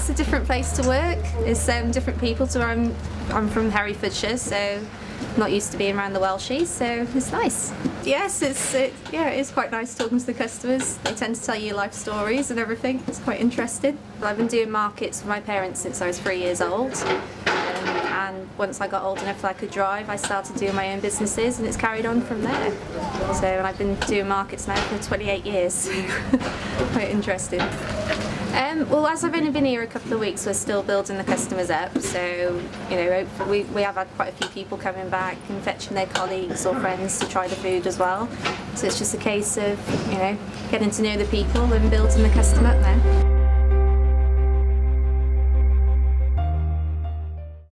it's a different place to work. It's different people to where I'm from Herefordshire, so not used to being around the Welshies, so it's nice. Yes, it is quite nice talking to the customers. They tend to tell you life stories and everything. It's quite interesting. I've been doing markets with my parents since I was 3 years old. And once I got old enough that I could drive, I started doing my own businesses, and it's carried on from there. So I've been doing markets now for 28 years. Quite interesting. Well, as I've only been here a couple of weeks, we're still building the customers up. So, we have had quite a few people coming back and fetching their colleagues or friends to try the food as well. So it's just a case of, getting to know the people and building the customer up now.